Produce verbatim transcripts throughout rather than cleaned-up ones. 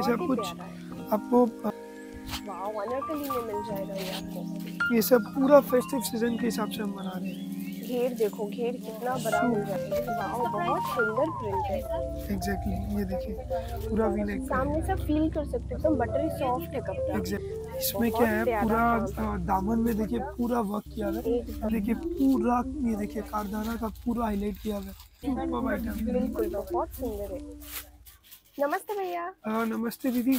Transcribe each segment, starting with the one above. ये सब कुछ आपको अनारकली में मिल जाएगा। ये आपको ये सब पूरा फेस्टिव सीजन के हिसाब से हम बना रहे हैं। घेर देखो, घेर कितना बड़ा मिल जाता है। वाओ, बहुत सुंदर प्रिंट है। एग्जैक्टली exactly, ये देखिए पूरा वीनेक सामने से फील कर सकते हो, तो बटरी सॉफ्ट है कपड़ा। एग्जैक्ट इसमें क्या है, पूरा दामन में देखिए पूरा वर्क किया है। देखिए पूरा ये देखिए कारदाना का पूरा हाईलाइट किया है। सुपर आइटम, बिल्कुल बहुत सुंदर है। नमस्ते भैया। नमस्ते दीदी,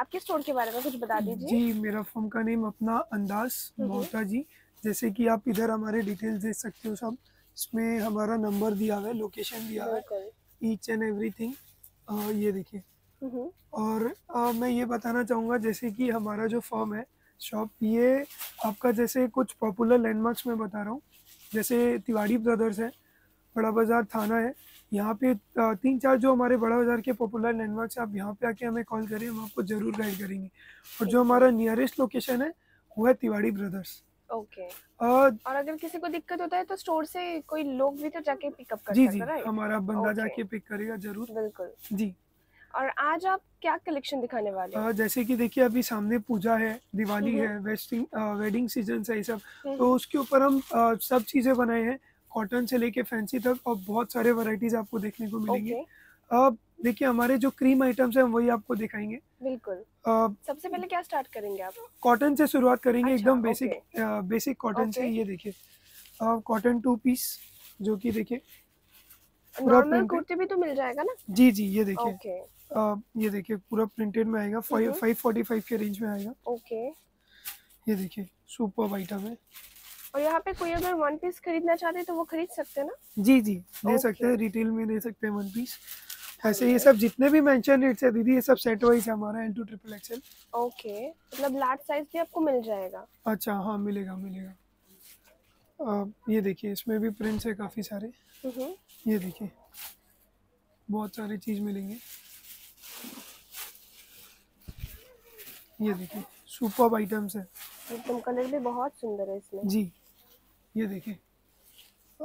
आपके स्टोर के बारे में कुछ बता दीजिए। जी, मेरा फर्म का नेम अपना अंदाज मोहता जी। जैसे कि आप इधर हमारे डिटेल्स देख सकते हो सब, इसमें हमारा नंबर दिया हुआ है, लोकेशन दिया हुआ है, ईच एंड एवरीथिंग। ये देखिए। और आ, मैं ये बताना चाहूँगा जैसे कि हमारा जो फर्म है शॉप, ये आपका जैसे कुछ पॉपुलर लैंडमार्क्स में बता रहा हूँ, जैसे तिवाड़ी ब्रदर्स है, बड़ा बाज़ार थाना है। यहाँ पे तीन चार जो हमारे बड़ा बाज़ार के पॉपुलर लैंडमार्क्स, आप यहाँ पे आके हमें कॉल करें, हम आपको ज़रूर गाइड करेंगे। और जो हमारा नियरेस्ट लोकेशन है वो है तिवाड़ी ब्रदर्स। Okay okay. और, और अगर किसी को दिक्कत होता है तो स्टोर से कोई लोग भी तो जाके पिकअप कर सकता है। जी जी, हमारा बंदा okay. जाके पिक करेगा जरूर। बिल्कुल जी। और आज आप क्या कलेक्शन दिखाने वाले हैं? जैसे कि देखिए अभी सामने पूजा है, दिवाली है, वेस्टिंग वेडिंग सीजन है, ये सब, तो उसके ऊपर हम सब चीज़ें बनाए हैं, कॉटन से लेके फैंसी तक, और बहुत सारे वैरायटीज आपको देखने को मिलेंगे। okay. अब देखिए हमारे जो क्रीम आइटम्स हैं वही आपको दिखाएंगे। बिल्कुल। अब सबसे पहले क्या स्टार्ट करेंगे आप? कॉटन से शुरुआत करेंगे। अच्छा, एकदम बेसिक okay. आ, बेसिक कॉटन okay. से। ये देखिए कॉटन टू पीस, जो कि देखिए नॉर्मल कुर्ती भी तो मिल जाएगा ना। जी जी, ये देखिए okay. ये देखिए पूरा प्रिंटेड में आएगा, फाइव फोर्टी फाइव के रेंज में आएगा। ओके, ये देखिए सुपर आइटम है। और यहाँ पे कोई अगर वन पीस खरीदना चाहते हैं तो वो खरीद सकते हैं ना? जी जी, ले okay. सकते हैं, रिटेल में ले सकते हैं वन पीस। ऐसे ये सब जितने भी मेंशन रेट्स है दीदी, ये सब सेट वाइज है हमारा, L to triple XL. Okay, मतलब लार्ज साइज भी आपको मिल जाएगा? अच्छा हाँ, मिलेगा मिलेगा। आ, ये देखिए इसमें भी प्रिंट्स है काफ़ी सारे। ये देखिए बहुत सारी चीज़ मिलेंगे। ये देखिए सुपर्ब आइटम्स है, एकदम कलर भी बहुत सुंदर है इसमें। जी, ये देखिए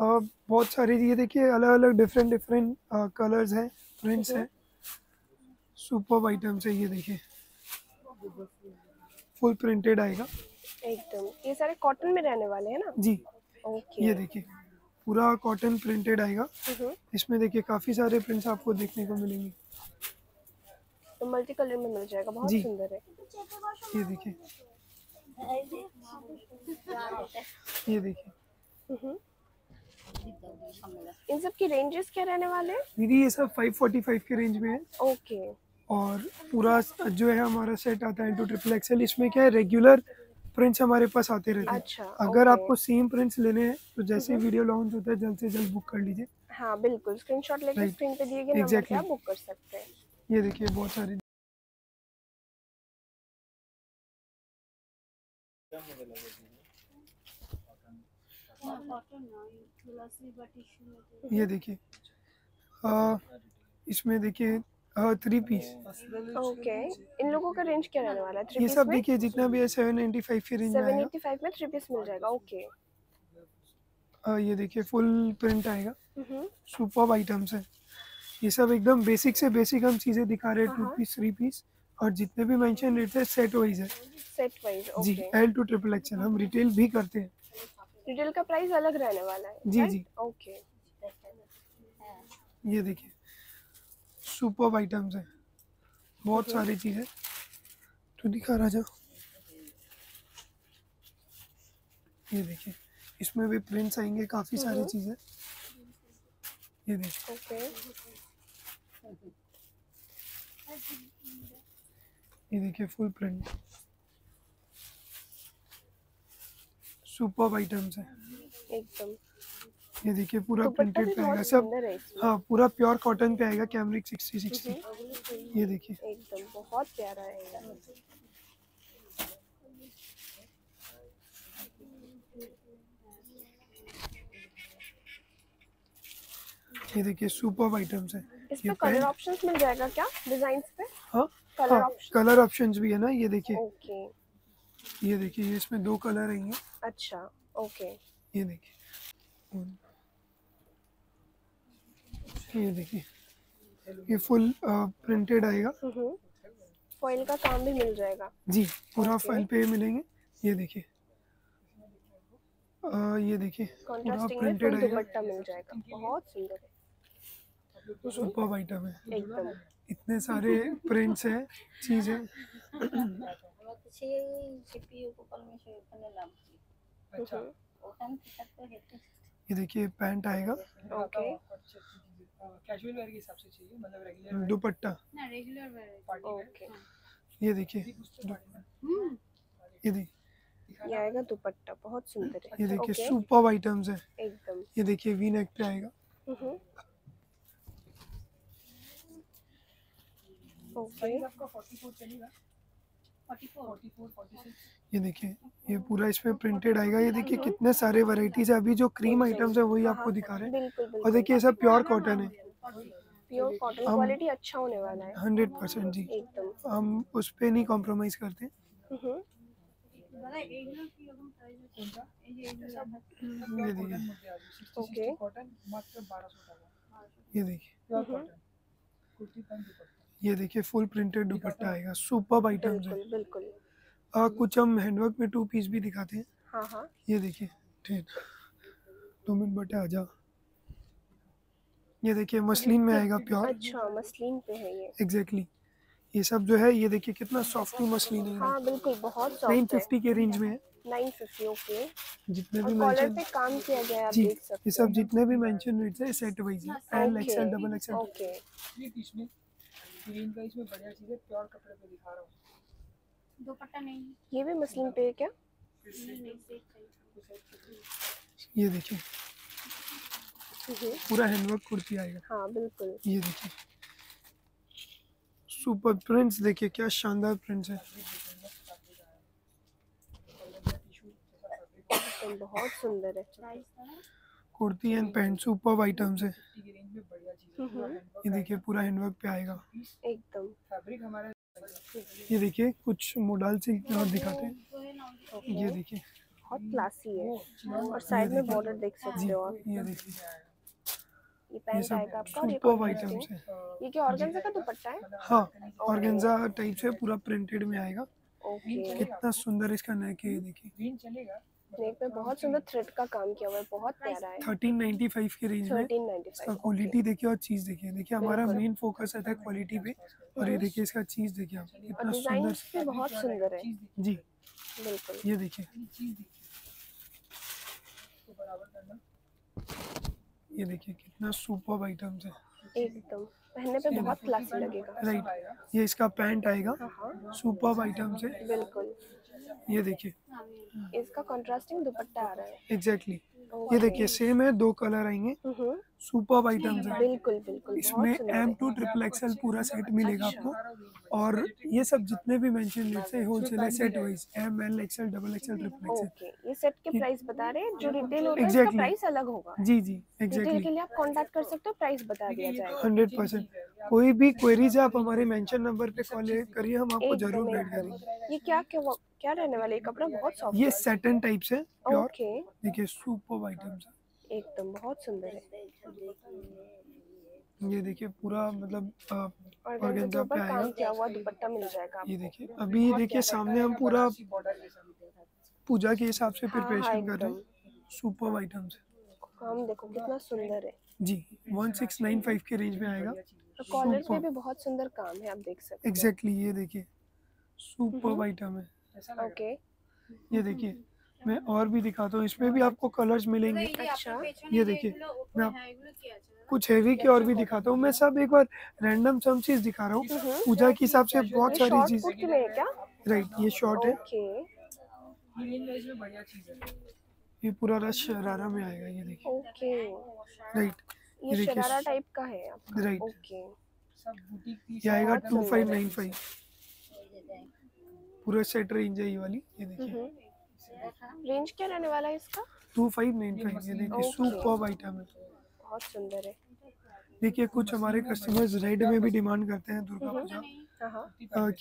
अब बहुत सारे, ये देखिए अलग अलग डिफरेंट डिफरेंट कलर्स हैं, प्रिंट्स हैं, सुपर आइटम्स है। ये देखिए फुल प्रिंटेड आएगा एकदम। ये सारे कॉटन में रहने वाले हैं ना? जी ओके। ये देखिए पूरा कॉटन प्रिंटेड आएगा। इसमें देखिए काफ़ी सारे प्रिंट्स आपको देखने को मिलेंगे, तो मल्टी कलर में मिल जाएगा, बहुत सुंदर है। ये देखिए ये देखिए इन सब की रेंजेस क्या रहने वाले हैं दीदी? ये सब फाइव फोर्टी फाइव के रेंज में है। Okay okay. और पूरा जो है हमारा सेट आता है टू ट्रिपल एक्सएल। इसमें क्या है, रेगुलर प्रिंट्स हमारे पास आते रहते हैं। अच्छा, अगर okay. आपको सेम प्रिंट्स लेने हैं तो जैसे वीडियो लॉन्च होता है जल्द से जल्द बुक कर लीजिए। हाँ बिल्कुल, स्क्रीनशॉट लेके स्क्रीन पे दिए गए नंबर पे आप बुक कर सकते हैं। ये देखिए बहुत सारे। ये देखिए इसमें देखिए थ्री पीस। ओके, इन लोगों का रेंज क्या रहने वाला है? थ्री पीस ये सब देखिए जितना भी है सेवन नाइन्टी फाइव के रेंज में आएगा। सेवन नाइन्टी फाइव में थ्री पीस मिल जाएगा। ओके, ये देखिए फुल प्रिंट आएगा, सुपर्ब आइटम्स है। ये सब एकदम बेसिक से बेसिक हम चीजें दिखा रहे हैं, टू पीस थ्री पीस, और जितने भी मेंशन रेट है सेट वाइज है। सेट वाइज ओके जी, एल टू ट्रिपल एक्सएल। हम रिटेल भी करते हैं। रिटेल का प्राइस अलग रहने वाला है। जी जी ओके। ये देखिए सुपर्ब आइटम्स है, बहुत सारी चीजें तो दिखा राजा। ये देखिए इसमें भी प्रिंट्स आएंगे, काफी सारी चीजें। ये देखिए ओके, ये देखिए फुल प्रिंट, सुपर्ब आइटम्स है एकदम। ये देखिए पूरा प्रिंटेड आएगा सब। हाँ पूरा प्योर कॉटन पे आएगा, कैमरिक सिक्सटी सिक्सटी। ये देखिए एकदम बहुत प्यारा आएगा। ये देखिए सुपर्ब आइटम्स है। इसमें कलर ऑप्शंस मिल जाएगा क्या डिजाइन्स पे? हाँ कलर ऑप्शन, कलर ऑप्शंस भी है ना। ये देखिए ओके, ये देखिए ये इसमें दो कलर हैं। अच्छा ओके, ये देखिए ये देखिए ये फुल प्रिंटेड आएगा। फॉइल का काम भी मिल जाएगा जी, पूरा फॉइल पे मिलेंगे। ये देखिए ये देखिए कॉन्ट्रास्टिंग में फुल दुपट्टा मिल जाएगा, बहुत सुंदर है। सुपर आइटम है, इतने सारे प्रिंट्स हैं, चीजें ये देखिए पैंट आएगा, ओके कैजुअल वेयर के हिसाब से चाहिए, मतलब रेगुलर दुपट्टा ना रेगुलर वेयर, ओके ये देखिए ये देखिए ये आएगा दुपट्टा, बहुत सुंदर है। ये देखिए सुपर आइटम्स है एकदम। ये देखिए वी नेक पे आएगा, ओके आपका चौवालीस चलेगा, चौवालीस, छियालीस, छियालीस। ये देखिए ये पूरा इस पे प्रिंटेड आएगा। ये देखिए कितने सारे वैरायटीज है, अभी जो क्रीम आइटम्स है वही आपको दिखा रहे हैं। और देखिए सब प्योर कॉटन है, प्योर कॉटन क्वालिटी अच्छा होने वाला है हंड्रेड परसेंट जी, हम उस पे नहीं कॉम्प्रोमाइज करते। ओके कॉटन मात्र बारह सौ। ये देखिए ये देखिए फुल प्रिंटेड दुपट्टा आएगा, सुपर आइटम है बिल्कुल। आ, कुछ हम हैंडवर्क में टू पीस भी दिखाते हैं। हाँ हाँ ये देखिए ठीक, दो मिनट बेटे आ जा। ये देखिए मसलिन में आएगा प्योर, अच्छा मसलिन पे है ये एग्जैक्टली exactly. ये सब जो है ये देखिए कितना सॉफ्ट मसलिन है। हाँ बिल्कुल बहुत सॉफ्ट है, नाइन फिफ्टी के रेंज में है, नाइन फिफ्टी ओके। जितने भी कॉलर पे काम किया गया है आप देख सकते हैं, ये सब जितने भी मेंशन रेट्स है सेट वाइज है, L XL double XL okay. ये इसमें ग्रीन का इसमें बढ़िया चीज है, प्योर कपड़े पे दिखा रहा हूं, दुपट्टा नहीं ये भी मसलिन पे है क्या। ये देखिए पूरा हैंडवर्क कुर्ती आएगा। हाँ बिल्कुल ये देखिए सुपर प्रिंट्स, देखिए क्या शानदार प्रिंट्स है, बहुत सुंदर है। Kurti and pant super items है। ये देखिए पूरा हैंडवर्क पे आएगा एकदम फैब्रिक हमारा। ये देखिए कुछ मॉडल से दिखाते हैं, ये देखिए बहुत क्लासी है और साइड में बॉर्डर देख सकते हो आप। ये देखिए ये पैंट आएगा आपका, ये सुपर आइटम्स है। ये क्या ऑर्गेन्जा का दुपट्टा है? हां ऑर्गेन्जा टाइप से पूरा प्रिंटेड में आएगा। ओके कितना सुंदर इसका नेक है, ये देखिए ग्रीन चलेगा, नेक पे बहुत सुंदर थ्रेड का काम किया हुआ है, बहुत प्यारा है। थर्टीन नाइंटी फाइव के रेंज में इसका क्वालिटी देखिए और चीज देखिए। देखिए हमारा मेन फोकस रहता है क्वालिटी पे, और ये देखिए इसका चीज देखिए आप कितना सुंदर है, बहुत सुंदर है जी बिल्कुल। ये देखिए इसको बराबर करना, ये देखिए कितना सुपर्ब आइटम्स है एकदम, पहनने पे बहुत क्लासी लगेगा राइट। ये इसका पैंट आएगा, सुपर्ब आइटम्स है बिल्कुल। ये देखिए इसका कंट्रास्टिंग दुपट्टा आ रहा है एग्जैक्टली exactly. ये देखिए सेम है, दो कलर आएंगे, सुपर आइटम्स है बिल्कुल बिल्कुल। इसमें एम टू ट्रिपल एक्सएल पूरा सेट मिलेगा आपको, और ये सब जितने भी मेंशन जैसे wholesale set wise M L XL double XL triple XL. ये सेट के प्राइस बता रहे हैं, जो रिटेल होगा इसका प्राइस अलग होगा जी जी एग्जैक्टली। रिटेल के लिए आप कांटेक्ट कर सकते हो, प्राइस बता दिया जाएगा हंड्रेड परसेंट। कोई भी क्वेरीज आप हमारे मेंशन नंबर पे कॉल करिए, हम आपको जरूर गाइड करेंगे। ये क्या क्या क्या रहने वाला है, कपड़ा बहुत सॉफ्ट है, ये सैटिन टाइप से प्योर। देखिए सुपर आइटम्स एकदम, बहुत सुंदर है। ये देखिए पूरा मतलब ऑर्गेन्जा पे आएगा, क्या हुआ दुपट्टा मिल जाएगा। ये देखिए अभी देखिए सामने हम पूरा पूजा के हिसाब से प्रिपरेशन कर रहे हैं। सुपर आइटम्स काम देखो कितना सुंदर है जी, सिक्सटीन नाइंटी फाइव के रेंज में आएगा। कॉलर पे भी बहुत सुंदर काम है आप देख सकते हैं एग्जैक्टली। ये देखिए सुपर आइटम है ओके। ये देखिए मैं और भी दिखाता हूँ, इसमें भी आपको कलर्स मिलेंगे। अच्छा ये देखिए मैं कुछ हेवी के और भी दिखाता हूँ, मैं सब एक बार रैंडम सब चीज दिखा रहा हूँ पूजा के हिसाब से, बहुत सारी चीज राइट। ये शॉर्ट है, ये पूरा रश शरारा में आएगा। ये देखिए ओके राइट, ये शरारा टाइप का है आपका राइट ओके। ये आएगा टू फाइव नाइन फाइव, पूरा सेट रेंज है ये वाली। ये देखिए रेंज क्या रहने वाला है इसका, टू फाइव नाइन फाइव। ये देखिए सुपर आइटम है, बहुत सुंदर है। देखिए कुछ हमारे कस्टमर्स रेड में भी डिमांड करते हैं दुर्गा पूजा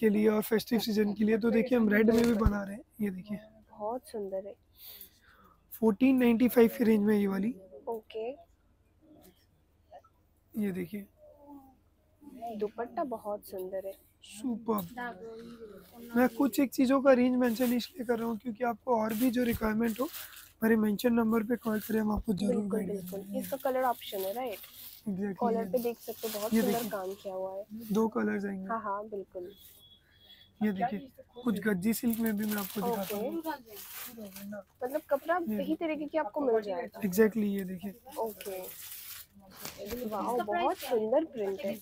के लिए और फेस्टिव सीजन के लिए, तो देखिए हम रेड में भी बना रहे हैं। ये देखिए बहुत सुंदर है, फोर्टीन नाइंटी फाइव की रेंज में ये वाली ओके। ये देखिए दुपट्टा बहुत सुंदर है, सुपर। मैं कुछ एक चीज़ों का रेंज मेंशन इसलिए कर रहा हूँ क्योंकि आपको और भी जो रिक्वायरमेंट हो हमारे मेंशन नंबर पे कॉल करें, हम आपको जरूर बिल्कुल बिल्कुल। इसका कलर ऑप्शन है राइट, एग्जैक्टली कॉलर पे देख सकते हो, बहुत सुंदर काम किया हुआ है, दो कलर्स आएंगे। हाँ हाँ बिल्कुल, ये देखिए कुछ गद्दी सिल्क में भी मैं आपको दिखाता हूँ, मतलब कपड़ा सही तरीके की आपको मिल जाएगा। एग्जैक्टली ये देखिए, ओके वाओ बहुत सुंदर प्रिंट है।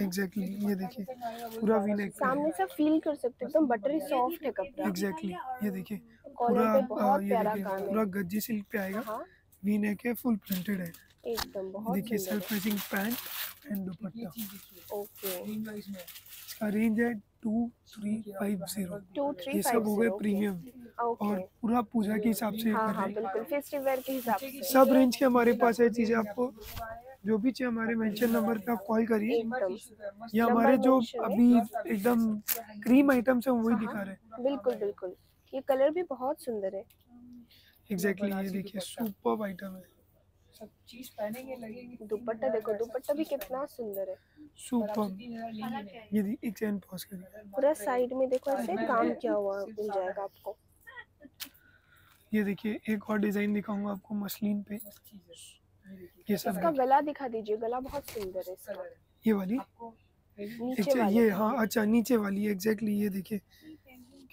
एग्जैक्टली ये देखिए पूरा वीनेक, सामने से फील कर सकते एकदम बटरी सॉफ्ट है कपड़ा। एग्जैक्टली ये देखिए पूरा पूरा गद्दी सिल्क पे आएगा, वीनेक है, फुल प्रिंटेड है एकदम, बहुत देखिए self pressing pant and dupatta. Okay इसका रेंज है टू थ्री फाइव जीरो, ये सब हो गए प्रीमियम और पूरा पूजा के हिसाब से। हाँ हाँ बिल्कुल, फेस्टिवल वेयर के हिसाब से सब रेंज के हमारे पास है चीजें। आपको जो भी चाहिए हमारे मेंशन नंबर पे आप कॉल करिए, या हमारे जो अभी एकदम क्रीम आइटम्स है वही दिखा रहे हैं। बिल्कुल बिल्कुल, ये कलर भी बहुत सुंदर है। एग्जैक्टली ये देखिए सुपर्ब आइटम है, सब चीज पहनेंगे लगेगी। दुपट्टा देखो, दुपट्टा भी कितना सुंदर है, सुपर। ये दी एक चैन पॉज करिए, पूरा साइड में देखो ऐसे काम किया हुआ मिल जाएगा आपको। ये देखिए एक और डिजाइन दिखाऊंगा आपको मसलिन पे, ये सब इसका गला दिखा दीजिए, गला बहुत सुंदर है इसका। ये वाली नीचे वाली, ये हाँ अच्छा नीचे वाली। एग्जैक्टली ये देखिए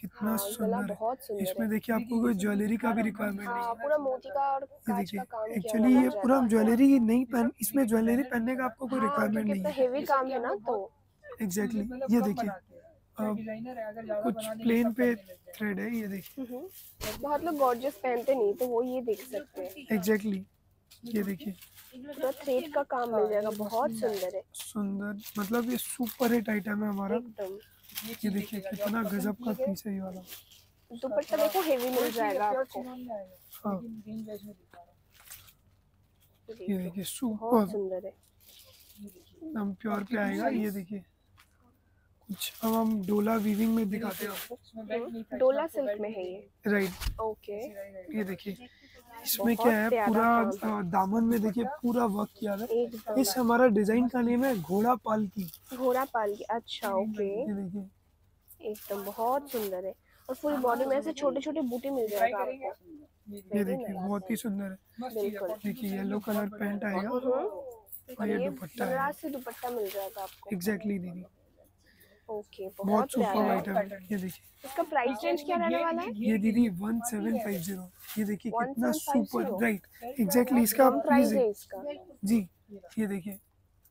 कितना सुंदर, बहुत सुंदर। इसमें देखिए आपको कोई ज्वेलरी का भी रिक्वायरमेंट नहीं है, पूरा मोती का और कांच का काम किया हुआ है। एक्चुअली ये पूरा ज्वेलरी नहीं पहन, इसमें ज्वेलरी पहनने का आपको कोई रिक्वायरमेंट नहीं है, हेवी काम है ना तो। एग्जैक्टली ये देखिए कुछ प्लेन पे थ्रेड है, ये देखिए बहुत लोग गॉर्जियस पहनते नहीं तो वो ये देख सकते हैं। एग्जैक्टली ये देखिए पूरा थ्रेड का काम मिल जाएगा, बहुत सुंदर है, सुंदर मतलब ये सुपर हिट आइटम है हमारा। ये देखिए कितना गजब का पीस है ये वाला, दुपट्टा देखो हेवी मिल जाएगा आपको। हाँ। ये देखिए सुपर सुंदर है, हम प्योर पे आएगा। ये देखिए कुछ अब हम डोला वीविंग में दिखाते हैं आपको, डोला सिल्क में है ये राइट। ओके ये देखिए इसमें क्या है पूरा दामन में देखिए पूरा वर्क किया है। इस हमारा डिजाइन का नेम है घोड़ा पालकी, घोड़ा पालकी। अच्छा ओके एकदम बहुत सुंदर है, और फुल बॉडी में ऐसे छोटे छोटे बूटे मिल जाएगा आपको। ये देखिए बहुत ही सुंदर है, देखिए येलो कलर पैंट आएगा और ये दुपट्टा से दुपट्टा मिल जाएगा आपको। एग्जैक्टली दीदी ओके बहुत सुपर आइटम है। ये देखिए इसका प्राइस रेंज क्या रहने वाला है ये दीदी वन सेवन फाइव जीरो। ये देखिए कितना सुपर राइट। एग्जैक्टली इसका प्राइस है जी। ये देखिए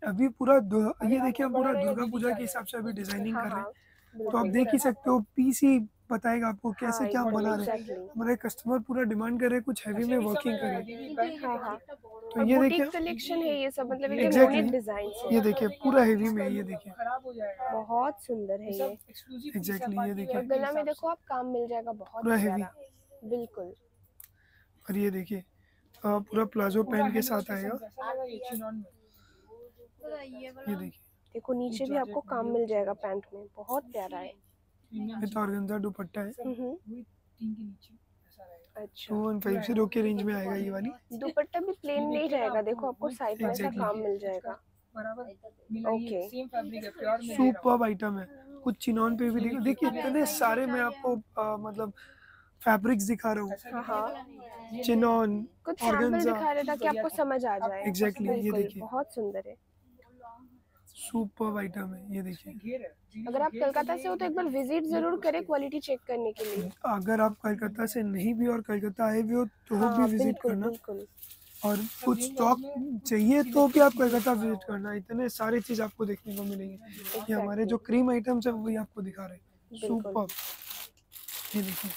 अभी पूरा ये देखिए हम पूरा दुर्गा पूजा के हिसाब से अभी डिजाइनिंग कर रहे हैं, तो आप देख ही सकते हो पीस ही बताएगा आपको कैसे क्या बना रहे हैं। हमारे कस्टमर पूरा डिमांड कर रहे हैं कुछ हैवी में वर्किंग करें। हाँ हाँ तो ये देखिए कलेक्शन है ये सब, मतलब ये यूनिक डिजाइन है। ये देखिए पूरा हेवी में, ये देखिए बहुत सुंदर है ये। एग्जैक्टली ये देखिए गला में देखो आप काम मिल जाएगा, बहुत पूरा हेवी बिल्कुल। और ये देखिए पूरा प्लाजो पैंट के साथ आएगा। ये देखिए देखो नीचे भी आपको काम मिल जाएगा पैंट में, बहुत प्यारा है। ऑर्गेन्जा दुपट्टा है टू वन फाइव जीरो के रेंज में आएगा ये वाली। दुपट्टा भी प्लेन नहीं रहेगा, देखो आपको साइड में का काम मिल जाएगा। ओके सुपर्ब आइटम है। कुछ चिनॉन पे भी देखो, देखिए इतने सारे मैं आपको आ, मतलब फैब्रिक्स दिखा रहा हूँ। हाँ चिनॉन कुछ ऑर्गेन्जा दिखा रहा था कि आपको समझ आ जाए। एग्जैक्टली ये देखिए बहुत सुंदर है, सुपर आइटम है। ये देखिए अगर आप कलकत्ता से हो तो एक बार विजिट जरूर करें क्वालिटी चेक करने के लिए। अगर आप कलकत्ता से नहीं भी और कलकत्ता आए भी हो तो हाँ, भी विजिट करना, और कुछ स्टॉक चाहिए तो भी आप कलकत्ता विजिट करना, इतने सारे चीज आपको देखने को मिलेंगे। ये हमारे जो क्रीम आइटम्स है वही आपको दिखा रहे हैं, सुपर। ये देखिए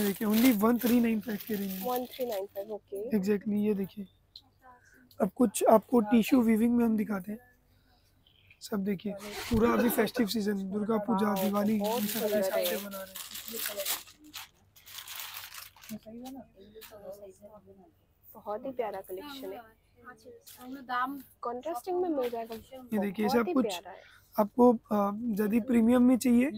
ये देखिए only one three nine five के range one three nine five. Okay exactly ये देखिए अब कुछ आपको टिश्यू वीविंग में हम दिखाते हैं सब। देखिए पूरा अभी फेस्टिव सीजन दुर्गा पूजा दिवाली सब के हिसाब से बना रहे हैं, बहुत ही प्यारा कलेक्शन है। दाम कॉन्ट्रास्टिंग में मिल जाएगा। ये देखिए सब कुछ आपको यदि प्रीमियम में चाहिए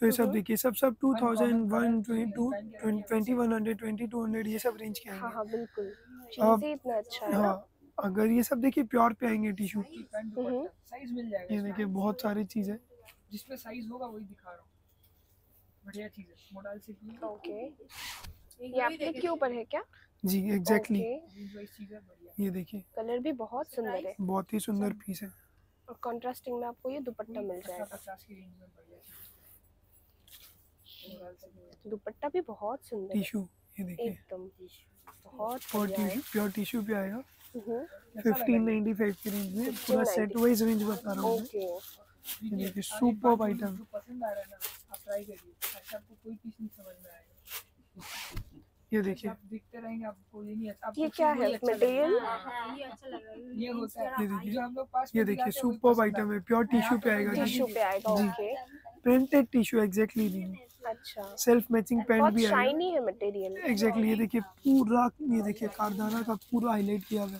तो ये सब देखिए सब सब two thousand one twenty two twenty one hundred twenty two hundred ये सब रेंज के हैं। हाँ बिल्कुल चीज़ इतना अच्छा है। हाँ अगर ये सब देखिए प्योर पे आएंगे टिश्यू, साइज मिल जाएगा। ये देखिए बहुत सारी चीज है जिसमें साइज होगा वही दिखा रहा हूँ, बढ़िया चीज है मॉडल से। ओके ये आपने के ऊपर है क्या? जी एग्जैक्टली exactly. ये देखिए कलर भी बहुत सुंदर है, बहुत ही सुंदर पीस है और कंट्रास्टिंग में आपको ये दुपट्टा मिल जाएगा पचास की रेंज में, बढ़िया दुपट्टा भी बहुत सुंदर टिश्यू। ये देखिए एकदम बहुत प्योर टिश्यू पे आएगा पंद्रह सौ पचानवे की रेंज में, पूरा सेट वाइज रेंज बता रहा हूं। ओके ये देखिए सुपर आइटम, पसंद आ रहा है ना आप ट्राई करिए, अच्छा आपको कोई पीस नहीं समझ में आएगा। ये देखिए आप देखते रहेंगे आपको ये नहीं, आपको ये क्या है मटेरियल ये अच्छा लग रहा है, ये होता है ये देखिए जो हम लोग पास। ये देखिए सुपर आइटम है, प्योर टिश्यू पे आएगा, टिश्यू पे आएगा। ओके प्रिंटेड टिश्यू एग्जैक्टली नहीं, अच्छा सेल्फ मैचिंग पैंट भी है, शाइनी है मटेरियल एग्जैक्टली। ये देखिए पूरा, ये देखिए कारदाना का पूरा हाईलाइट किया हुआ है,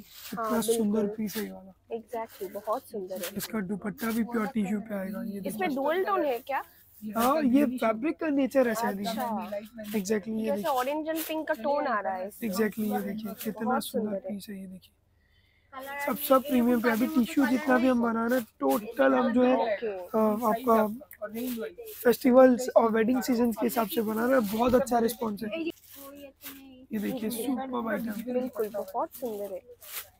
कितना सुंदर पीस है ये वाला एग्जैक्टली, बहुत सुंदर है। इसका दुपट्टा भी प्योर टिश्यू पे आएगा। ये इसमें डुअल टोन है क्या? हाँ ये फैब्रिक का नेचर है शायद एग्जैक्टली, जैसे ऑरेंज एंड पिंक का टोन आ रहा है एग्जैक्टली। ये देखिए कितना सुंदर पीस है, ये देखिए सब सब प्रीमियम पे। अभी टिश्यू जितना भी हम बना रहे हैं टोटल हम जो है आपका फेस्टिवल्स और वेडिंग सीजन के हिसाब से बना रहे हैं, बहुत अच्छा रिस्पॉन्स है। ये देखिए सुपर वाइटम बिल्कुल बहुत सुंदर है,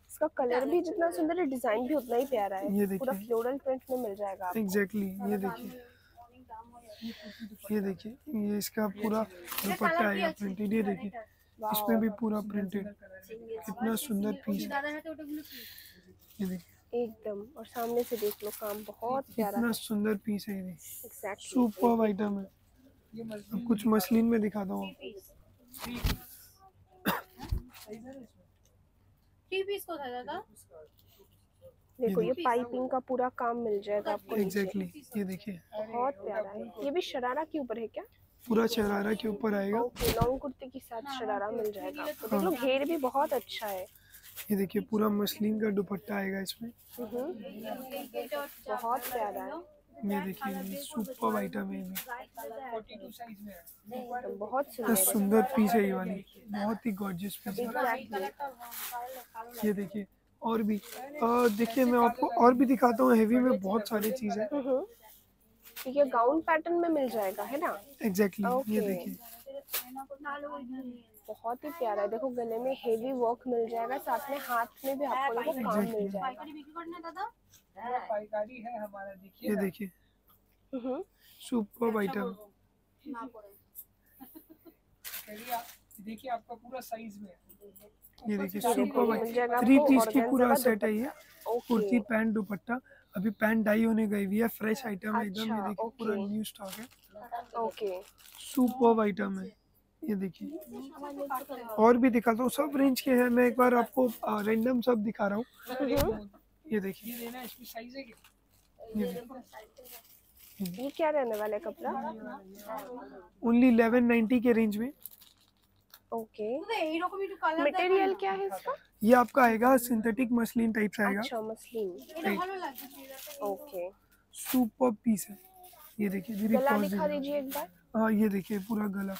इसका कलर भी जितना सुंदर है डिजाइन भी उतना ही प्यारा है, पूरा फ्लोरल प्रिंट में मिल जाएगा एग्जैक्टली। ये देखिए ये देखिए ये इसका पूरा दुपट्टा है प्रिंटेड, ये देखिए इसमें भी पूरा प्रिंटेड, कितना सुंदर पीस है। ये देखिए एकदम और सामने से देख लो काम बहुत प्यारा, कितना सुंदर पीस है ये एग्जैक्टली, सुपर आइटम है। अब कुछ मसलिन में दिखाता हूँ, देखो ये पाइपिंग का पूरा काम मिल जाएगा आपको एग्जैक्टली। ये देखिए बहुत प्यारा है, ये भी शरारा के ऊपर है क्या? पूरा शरारा के ऊपर आएगा, लॉन्ग कुर्ते के साथ शरारा मिल जाएगा आपको। देख लो घेर भी बहुत अच्छा है, ये देखिए पूरा मसलिन का दुपट्टा आएगा इसमें, बहुत प्यारा है। ये देखिए सुपर आइटम है, तो बहुत सुंदर पीस है ये वाली, बहुत ही गॉर्जियस पीस है। ये देखिए और भी देखिए मैं आपको और भी दिखाता हूँ, हेवी में बहुत सारी चीजें है, ये गाउन पैटर्न में मिल जाएगा है ना एग्जैक्टली exactly, okay. ये देखिए बहुत ही प्यारा है, देखो गले में हेवी वर्क मिल जाएगा, साथ में हाथ में भी आपको देखो exactly. काम मिल जाएगा। ये देखिए सुपर आइटम, देखिए आपका पूरा साइज में, ये देखिए सुपर थ्री पीस की पूरा सेट है ये, कुर्ती पैंट दुपट्टा। अभी पैंट डाई होने गई हुई है, फ्रेश आइटम है एकदम, ये देखिए पूरा न्यू स्टॉक है। ओके सुपर आइटम है, ये देखिए और भी दिखाता हूँ, सब रेंज के हैं, मैं एक बार आपको रेंडम सब दिखा रहा हूँ। ये देखिए ये क्या रहने वाला है कपड़ा, ओनली ग्यारह सौ नब्बे के रेंज में। Okay okay. मटेरियल क्या है इसका? ये आपका आएगा सिंथेटिक मसलिन टाइप से आएगा। अच्छा मसलिन ओके सुपर पीस है। ये देखिए गला दिखा दीजिए एक बार। हाँ ये देखिए पूरा गला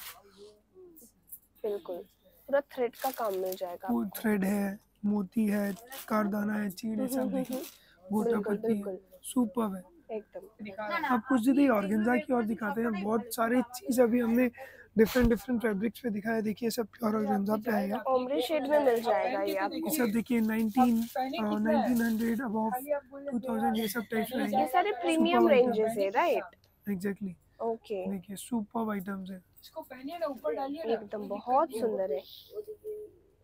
बिल्कुल पूरा थ्रेड का काम मिल जाएगा, पूरा थ्रेड है, मोती है, कारदाना है, चीड़ सब देखिए, गोटापत्ती है, सुपर है एकदम। आप कुछ देखिए ऑर्गेन्जा की और दिखाते हैं, बहुत सारी चीज अभी हमने डिफरेंट डिफरेंट फैब्रिक्स पे दिखाया। देखिए सब प्योर ऑर्गेन्जा पे आएगा, ऑमब्रे शेड में मिल जाएगा ये आपको। ये सब देखिए उन्नीस सौ अबव दो हज़ार ये सब टाइप्स में, ये सारे प्रीमियम रेंजेस है राइट एग्जैक्टली। ओके देखिए सुपर आइटम्स है, इसको पहनिए ना ऊपर डालिए एकदम, बहुत सुंदर है।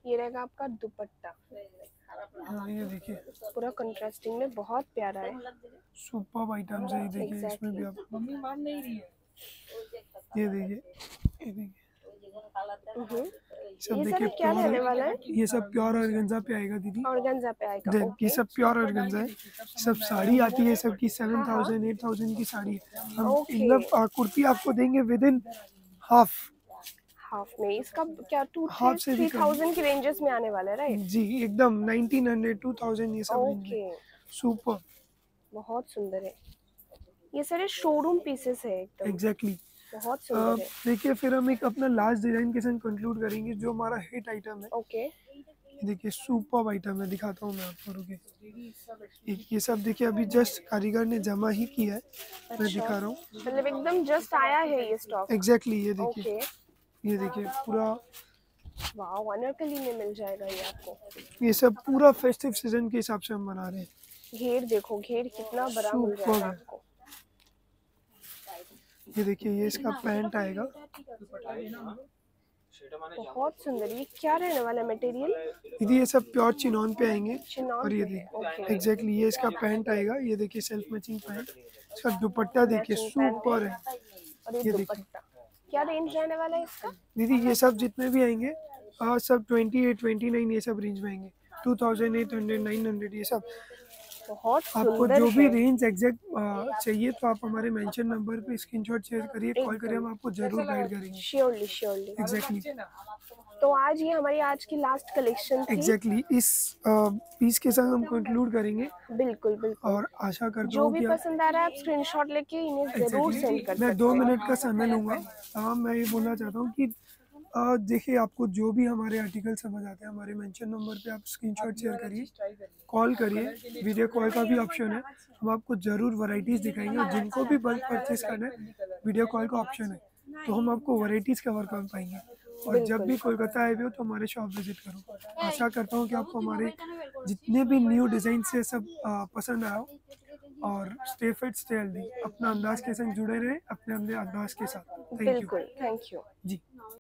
ये रहेगा आपका दुपट्टा, ये देखिए पूरा कंट्रास्टिंग में बहुत प्यारा है, सुपर आइटम्स है। ये देखिए इसमें भी आप मम्मी मान नहीं रही है, ये देखिए सब देखिए क्या रहने वाला है। ये सब प्योर ऑर्गेन्जा पे आएगा दीदी, ऑर्गेन्जा पे आएगा। ये सब प्योर ऑर्गेन्जा है, सब साड़ी आती है सबकी सेवन थाउजेंड एट थाउजेंड की साड़ी है। हम मतलब कुर्ती आपको देंगे विद इन हाफ हाफ में, इसका क्या टू थ्री थाउजेंड की रेंजेस में आने वाला है राइट जी एकदम नाइनटीन हंड्रेड टू थाउजेंड ये सब सुपर बहुत सुंदर है। ये सारे शोरूम पीसेस है एकदम एग्जैक्टली बहुत सुंदर है। देखिए फिर हम एक अपना लास्ट डिजाइन के साथ कंक्लूड करेंगे जो हमारा हिट आइटम है। Okay okay. देखिए सुपर आइटम है, दिखाता हूँ मैं आपको, रुके। ये सब देखिए अभी जस्ट कारीगर ने जमा ही किया है। अच्छा। मैं दिखा रहा हूँ, मतलब एकदम जस्ट आया है ये स्टॉक। एग्जैक्टली, ये देखिए, ये देखिए पूरा। वाओ, अनारकली में मिल जाएगा ये आपको। ये सब पूरा फेस्टिव सीजन के हिसाब से हम बना रहे हैं। घेर देखो, घेर कितना बड़ा मिल जाएगा आपको। ये देखिए, ये इसका पैंट आएगा, बहुत सुंदर। ये क्या रहने वाला मटेरियल दीदी? ये सब प्योर चिनॉन पे आएंगे। चिनॉन, और ये देखिए एग्जैक्टली ये इसका पैंट आएगा। ये देखिए सेल्फ मैचिंग पैंट, इसका दुपट्टा देखिए सुपर है। ये देखिए क्या रेंज रहने वाला है इसका दीदी? ये सब जितने भी आएंगे आ, सब अट्ठाईस, उनतीस ये सब रेंज में आएंगे, अट्ठाईस सौ, नौ सौ, ये सब। बहुत आपको जो भी रेंज एग्जैक्ट चाहिए तो आप हमारे मेंशन नंबर पे स्क्रीनशॉट शेयर करिए, कॉल करिए, हम आपको जरूर गाइड करेंगे। Surely surely exactly. तो आज ये हमारी आज की लास्ट कलेक्शन थी। एग्जैक्टली exactly, इस पीस के साथ हम कंक्लूड करेंगे। बिल्कुल बिल्कुल। और आशा करता हूं जो भी पसंद आ रहा है आप स्क्रीनशॉट लेके इन्हें जरूर सेंड कर सकते हैं। मैं दो मिनट का समय लूंगा। हां, मैं ये बोलना चाहता हूं कि देखिए आपको जो भी हमारे आर्टिकल समझ आते हैं हमारे मेंशन नंबर पे आप स्क्रीनशॉट शेयर करिए, कॉल करिए, वीडियो कॉल का भी ऑप्शन है, हम आपको जरूर वैरायटीज दिखाएंगे। और जिनको भी बल्क परचेज करना है वीडियो कॉल का ऑप्शन है, तो हम आपको वैरायटीज कवर कर पाएंगे। और जब भी कोलकाता आए हो तो हमारे शॉप विजिट करो। आशा करता हूँ कि आपको हमारे जितने भी न्यू डिज़ाइन से सब पसंद आया हो। और स्टे फिट स्टे हेल्दी, अपना अंदाज के संग जुड़े रहे अपने अंदाज के साथ। बिल्कुल, थैंक यू जी।